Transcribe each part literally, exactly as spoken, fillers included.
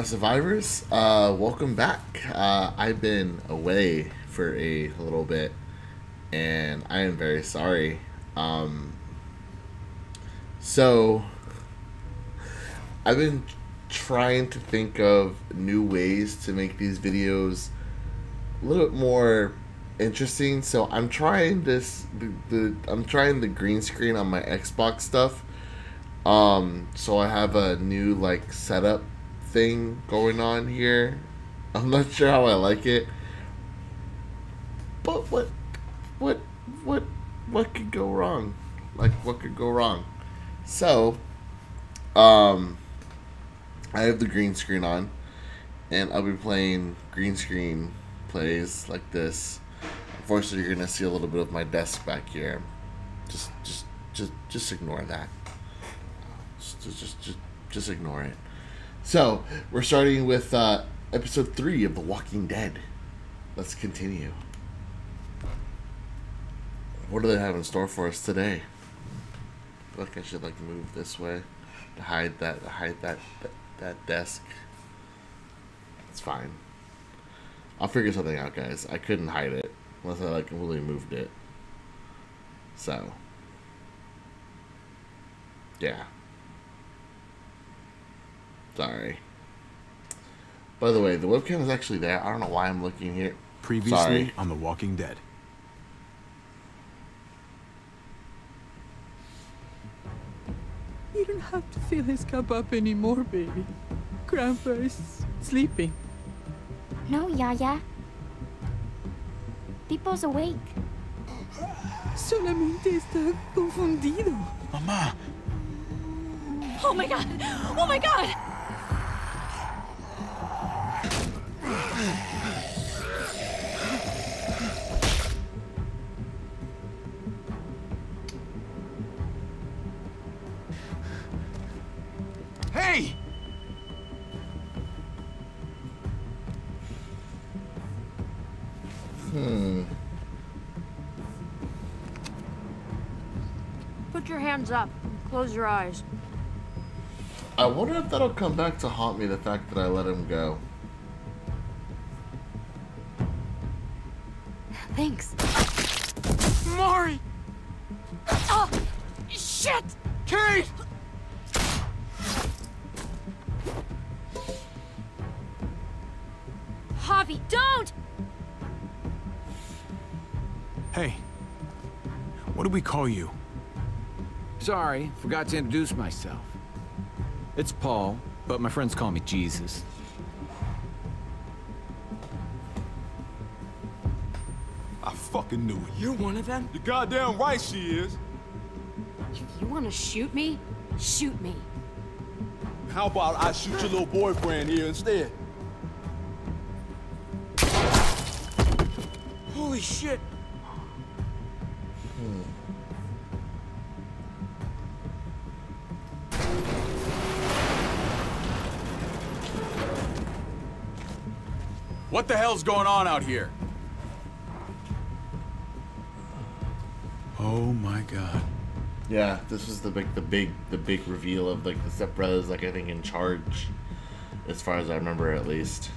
my survivors, uh, welcome back. Uh, I've been away for a little bit, and I am very sorry. Um, so, I've been trying to think of new ways to make these videos a little bit more interesting. So I'm trying this. The, the I'm trying the green screen on my Xbox stuff. Um, so I have a new like setup thing going on here. I'm not sure how I like it, but what, what, what, what could go wrong? Like, what could go wrong? So, um, I have the green screen on, and I'll be playing green screen plays like this. Unfortunately, you're gonna see a little bit of my desk back here. Just, just, just, just ignore that. Just, just, just, just ignore it. So, we're starting with uh, episode three of The Walking Dead. Let's continue. What do they have in store for us today? I feel like I should like move this way to hide that, to hide that, that, that desk. It's fine. I'll figure something out, guys. I couldn't hide it unless I like completely moved it. So, yeah. Sorry. By the way, the webcam is actually there. I don't know why I'm looking here. Previously Sorry. on The Walking Dead. You don't have to fill his cup up anymore, baby. Grandpa is sleeping. No, Yaya. People's awake. Solamente está confundido. Mama. Oh my God! Oh my God! Hey! Hmm. Put your hands up. Close your eyes. I wonder if that'll come back to haunt me, the fact that I let him go. Thanks. Mari! Oh, shit! Kate! Hobby, don't! Hey. What do we call you? Sorry, forgot to introduce myself. It's Paul, but my friends call me Jesus. I fucking knew it. You're one of them? You're goddamn right she is. If you want to shoot me, shoot me. How about I shoot your little boyfriend here instead? Holy shit. Hmm. What the hell's going on out here? Oh my God. Yeah, this was the big, the big, the big reveal of like the Step Brothers, like I think in charge, as far as I remember, at least.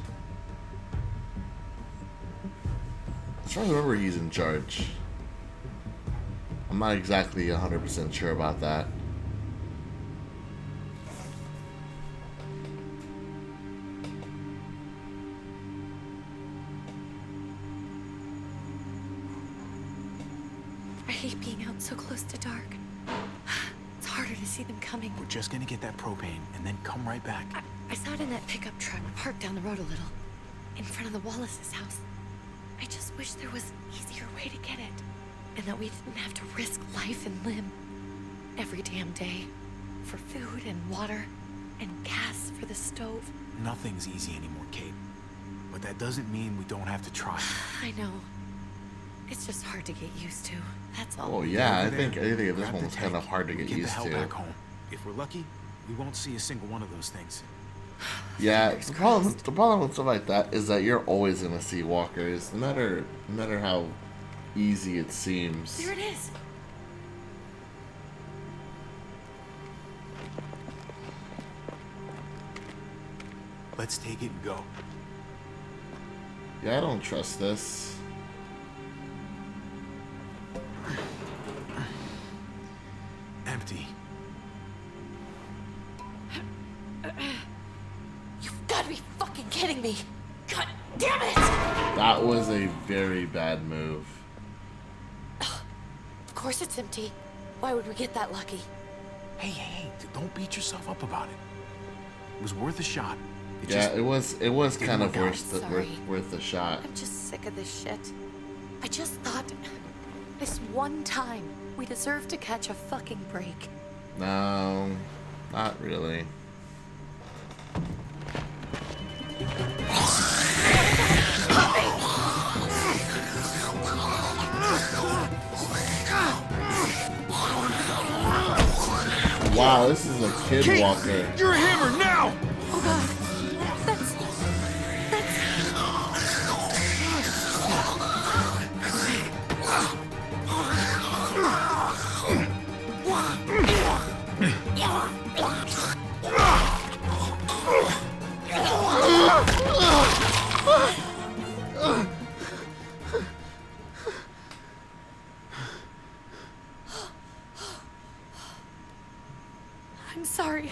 As far as I remember, he's in charge. I'm not exactly one hundred percent sure about that. We're just gonna get that propane and then come right back. I, I saw it in that pickup truck parked down the road a little, in front of the Wallace's house. I just wish there was an easier way to get it, and that we didn't have to risk life and limb every damn day for food and water and gas for the stove. Nothing's easy anymore, Kate, but that doesn't mean we don't have to try. I know. It's just hard to get used to. That's all. Oh yeah, I think I think this one was kind of hard to get used to. Get the hell back home. If we're lucky, we won't see a single one of those things. Yeah, the problem, the problem with stuff like that is that you're always gonna see walkers, no matter no matter how easy it seems. There it is. Let's take it and go. Yeah, I don't trust this. Empty. You've got to be fucking kidding me. God damn it! That was a very bad move. Of course it's empty. Why would we get that lucky? Hey, hey, hey, don't beat yourself up about it. It was worth a shot. It yeah, just, it was it was kind of worth the, worth, worth a shot. I'm just sick of this shit. I just thought this one time we deserved to catch a fucking break. No, not really. Wow, this is a kid Kate, walker. You're a hammer now! Oh god. That's that's sorry.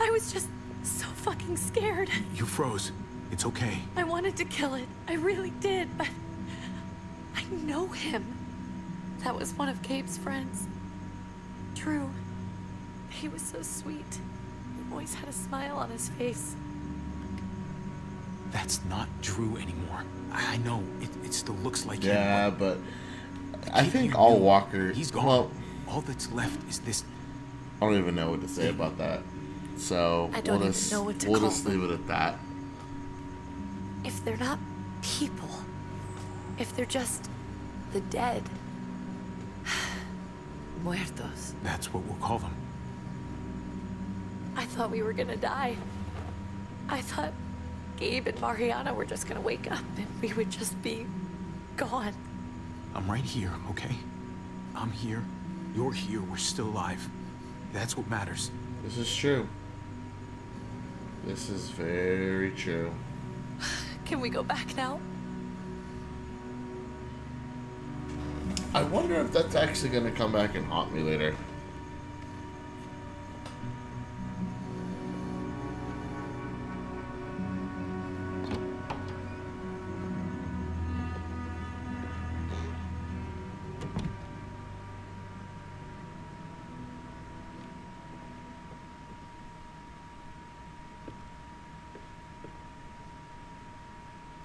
I was just so fucking scared. You froze. It's okay. I wanted to kill it. I really did, but I know him. That was one of Gabe's friends. Drew. He was so sweet. He always had a smile on his face. That's not Drew anymore. I know. It, it still looks like him. Yeah, but I think all Walker... He's gone. Well, all that's left is this... I don't even know what to say about that. So I don't we'll just, even know what to we'll call just leave them. It at that. If they're not people, if they're just the dead, muertos. That's what we'll call them. I thought we were gonna die. I thought Gabe and Mariana were just gonna wake up and we would just be gone. I'm right here, okay? I'm here. You're here. We're still alive. That's what matters. This is true. This is very true. Can we go back now? I wonder if that's actually going to come back and haunt me later.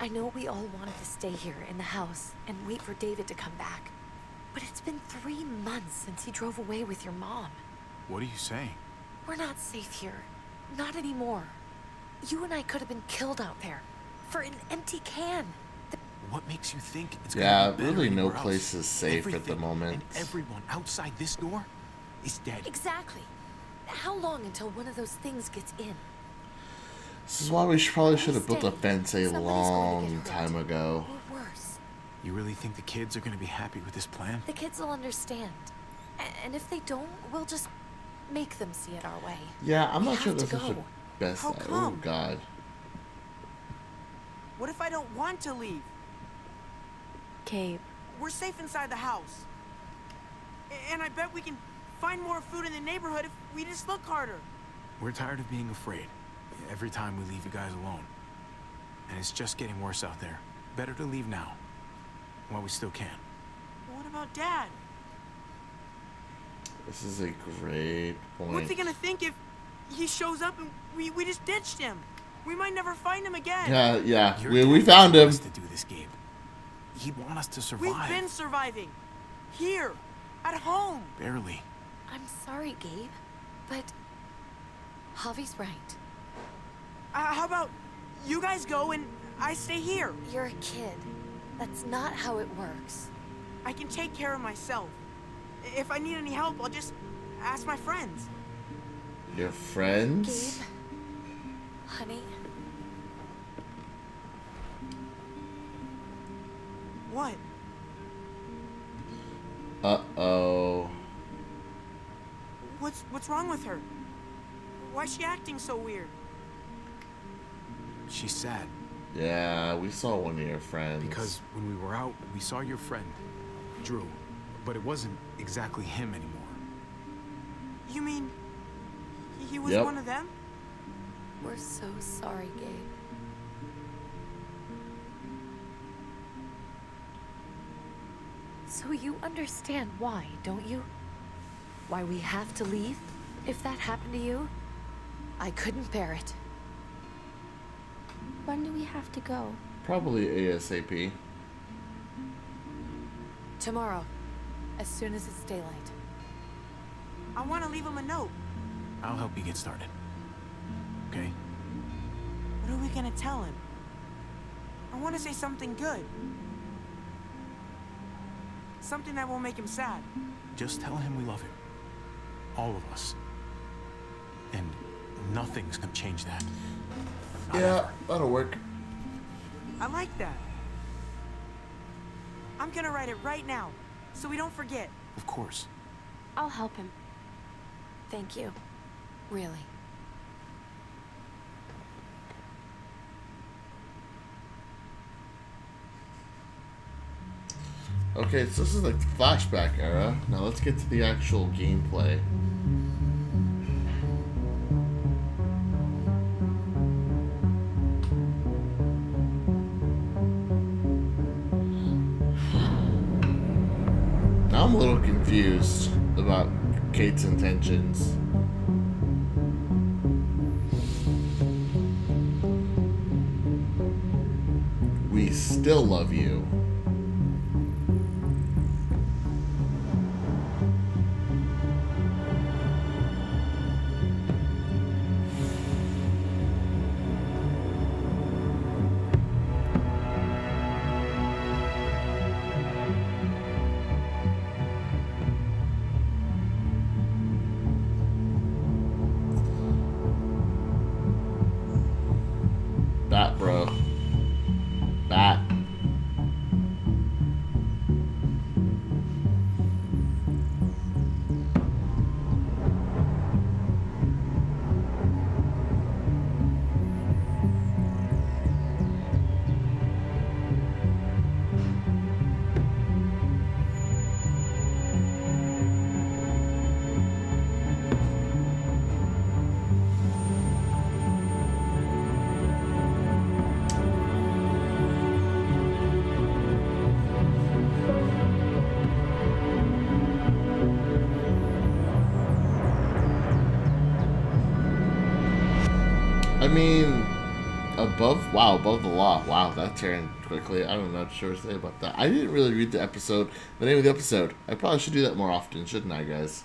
I know we all wanted to stay here in the house and wait for David to come back, but it's been three months since he drove away with your mom. What are you saying? We're not safe here. Not anymore. You and I could have been killed out there for an empty can. The what makes you think it's yeah, gonna really no place is safe Everything at the moment. And everyone outside this door is dead. Exactly. How long until one of those things gets in? This is why we should, probably should have built a fence a long time ago. You really think the kids are going to be happy with this plan? The kids will understand. And if they don't, we'll just make them see it our way. Yeah, I'm not sure this is the best idea. Oh, God. What if I don't want to leave? Gabe. We're safe inside the house. And I bet we can find more food in the neighborhood if we just look harder. We're tired of being afraid. Every time we leave you guys alone. And it's just getting worse out there. Better to leave now. While we still can. What about Dad? This is a great point. What's he gonna think if he shows up and we, we just ditched him? We might never find him again. Yeah, yeah. We, we found him. To do this game. He'd want us to survive. We've been surviving. Here. At home. Barely. I'm sorry, Gabe. But... Javi's right. Uh, how about you guys go and I stay here? You're a kid. That's not how it works. I can take care of myself. If I need any help, I'll just ask my friends. Your friends? Gabe, honey. What? Uh-oh. What's, what's wrong with her? Why's she acting so weird? She's sad. Yeah, we saw one of your friends. Because when we were out, we saw your friend, Drew. But it wasn't exactly him anymore. You mean he was yep. one of them? We're so sorry, Gabe. So you understand why, don't you? Why we have to leave? If that happened to you, I couldn't bear it. When do we have to go? Probably ASAP. Tomorrow, as soon as it's daylight. I want to leave him a note. I'll help you get started. Okay? What are we gonna tell him? I want to say something good. Something that won't make him sad. Just tell him we love him. All of us. And nothing's gonna change that. Not yeah, ever. That'll work. I like that. I'm gonna write it right now, so we don't forget. Of course. I'll help him. Thank you. Really. Okay, so this is the flashback era. Now let's get to the actual gameplay. Now I'm a little confused about Kate's intentions. We still love you. I mean, above, wow, above the law. Wow, that turned quickly. I'm not sure what to say about that. I didn't really read the episode, the name of the episode. I probably should do that more often, shouldn't I, guys?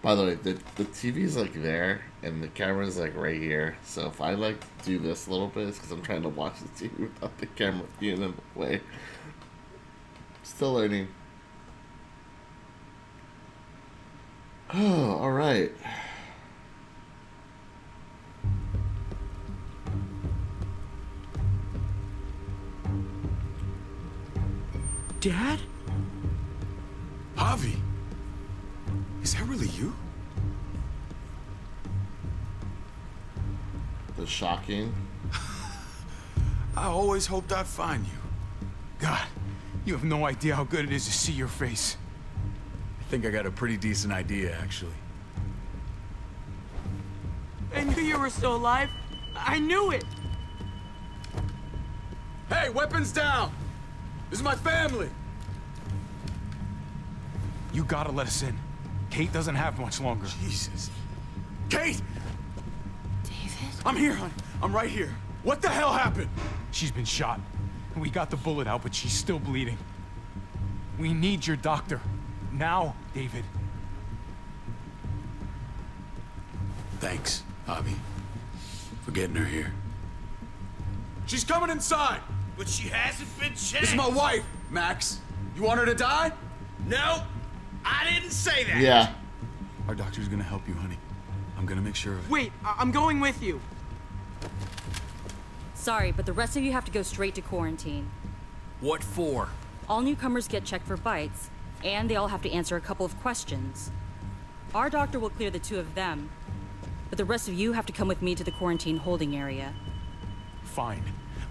By the way, the, the T V's like there, and the camera's like right here. So if I like to do this a little bit, it's because I'm trying to watch the T V without the camera being in the way. Still learning. Oh, all right. Dad? Hobby? Is that really you? That's shocking. I always hoped I'd find you. God, you have no idea how good it is to see your face. I think I got a pretty decent idea, actually. I knew you were still alive. I knew it! Hey, weapons down! This is my family! You gotta let us in. Kate doesn't have much longer. Jesus. Kate! David? I'm here, hon. I'm right here. What the hell happened? She's been shot. We got the bullet out, but she's still bleeding. We need your doctor. Now, David. Thanks, Hobby, for getting her here. She's coming inside! But she hasn't been checked. This is my wife, Max. You want her to die? No, I didn't say that. Yeah. Our doctor's gonna help you, honey. I'm gonna make sure of it. Wait, I I'm going with you. Sorry, but the rest of you have to go straight to quarantine. What for? All newcomers get checked for bites, and they all have to answer a couple of questions. Our doctor will clear the two of them, but the rest of you have to come with me to the quarantine holding area. Fine.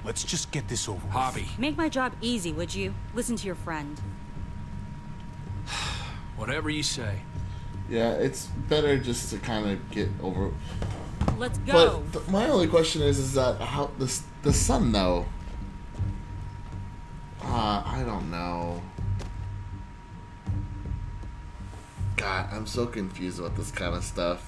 Let's just get this over with. Hobby. Make my job easy, would you? Listen to your friend. Whatever you say. Yeah, it's better just to kind of get over. Let's go. But my only question is, is that how the the sun though? Uh, I don't know. God, I'm so confused about this kind of stuff.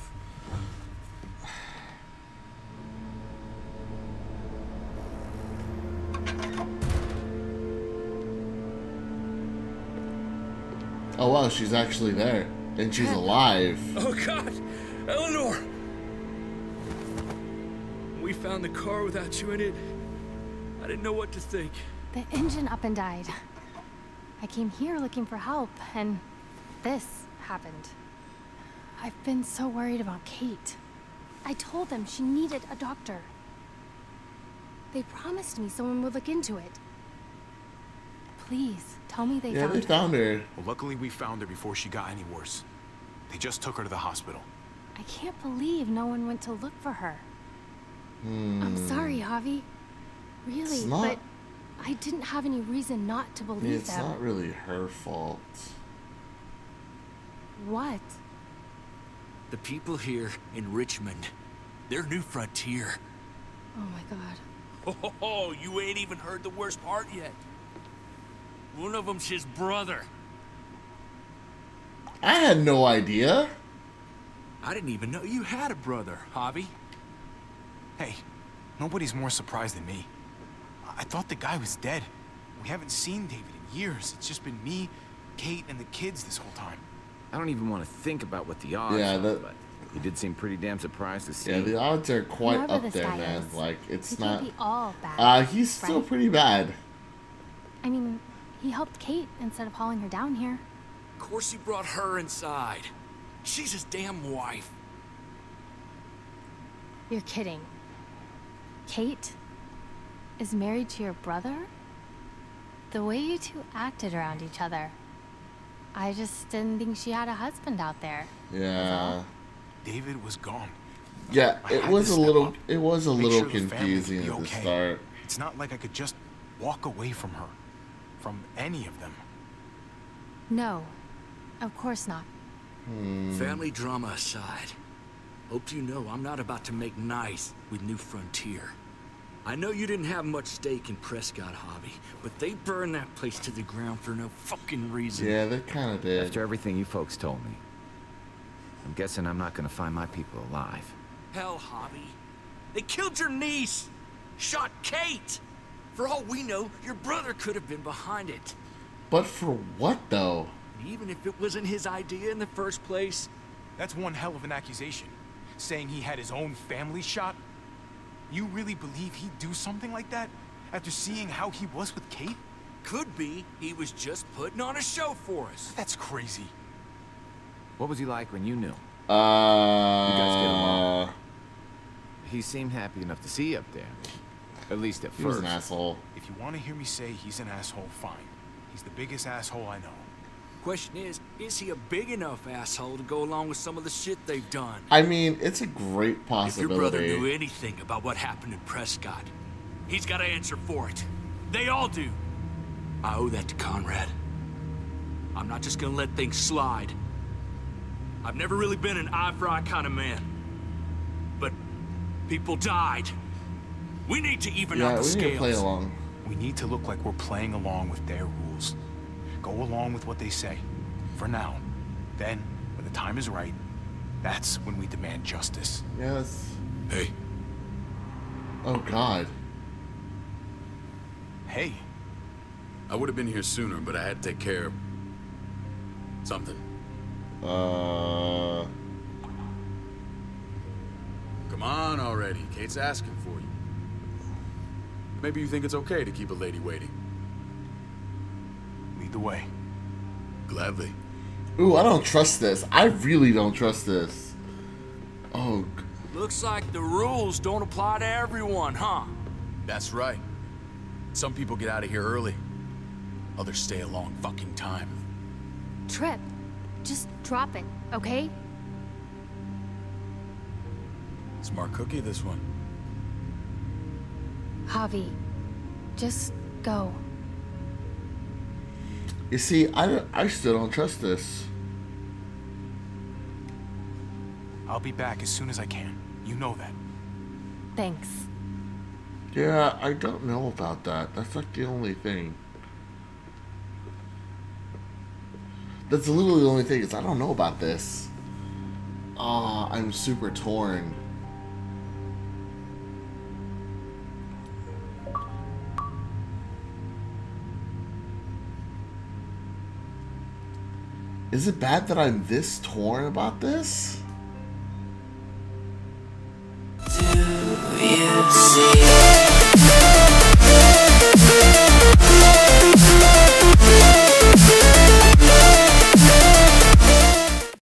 Oh wow, she's actually there. And she's alive. Oh God, Eleanor! We found the car without you in it. I didn't know what to think. The engine up and died. I came here looking for help, and this happened. I've been so worried about Kate. I told them she needed a doctor. They promised me someone would look into it. Please, tell me they yeah, found her. Yeah, they found her. Well, luckily we found her before she got any worse. They just took her to the hospital. I can't believe no one went to look for her. Hmm. I'm sorry, Javi. Really, not, but I didn't have any reason not to believe it's them. It's not really her fault. What? The people here in Richmond, their new frontier. Oh my God. Oh, ho, ho, you ain't even heard the worst part yet. One of them's his brother. I had no idea. I didn't even know you had a brother, Javi. Hey, nobody's more surprised than me. I thought the guy was dead. We haven't seen David in years. It's just been me, Kate, and the kids this whole time. I don't even want to think about what the odds yeah, that... are, but he did seem pretty damn surprised to see. Yeah, the odds are quite Whoever up there, man. Is, like, it's not... All bad, uh, he's right? Still pretty bad. I mean... He helped Kate instead of hauling her down here. Of course he brought her inside. She's his damn wife. You're kidding. Kate is married to your brother? The way you two acted around each other. I just didn't think she had a husband out there. Yeah. David was gone. Yeah, it was a little it was a little confusing at the start. It's not like I could just walk away from her. From any of them. No, of course not. Hmm. Family drama aside, hope you know I'm not about to make nice with New Frontier. I know you didn't have much stake in Prescott, Hobby, but they burned that place to the ground for no fucking reason. Yeah, they kind of did. After everything you folks told me, I'm guessing I'm not gonna find my people alive. Hell, Hobby, they killed your niece, shot Kate. For all we know, your brother could have been behind it. But for what, though? Even if it wasn't his idea in the first place. That's one hell of an accusation. Saying he had his own family shot? You really believe he'd do something like that? After seeing how he was with Kate? Could be he was just putting on a show for us. That's crazy. What was he like when you knew? Uh... You guys get along? He seemed happy enough to see you up there. At least at first. He was an asshole. If you want to hear me say he's an asshole, fine. He's the biggest asshole I know. Question is, is he a big enough asshole to go along with some of the shit they've done? I mean, it's a great possibility. If your brother knew anything about what happened in Prescott, he's got to answer for it. They all do. I owe that to Conrad. I'm not just going to let things slide. I've never really been an eye for eye kind of man. But people died. We need to even yeah, out the scales. We need to play along. We need to look like we're playing along with their rules. Go along with what they say. For now. Then, when the time is right, that's when we demand justice. Yes. Hey. Oh, God. Hey. I would have been here sooner, but I had to take care of something. Uh. Come on already. Kate's asking for you. Maybe you think it's okay to keep a lady waiting. Lead the way. Gladly. Ooh, I don't trust this. I really don't trust this. Oh. Looks like the rules don't apply to everyone, huh? That's right. Some people get out of here early. Others stay a long fucking time. Trip, just drop it, okay? Smart cookie, this one. Hobby, just go. You see, I, I still don't trust this. I'll be back as soon as I can. You know that. Thanks. Yeah, I don't know about that. That's not the only thing. That's literally the only thing is I don't know about this. Ah, oh, I'm super torn. Is it bad that I'm this torn about this?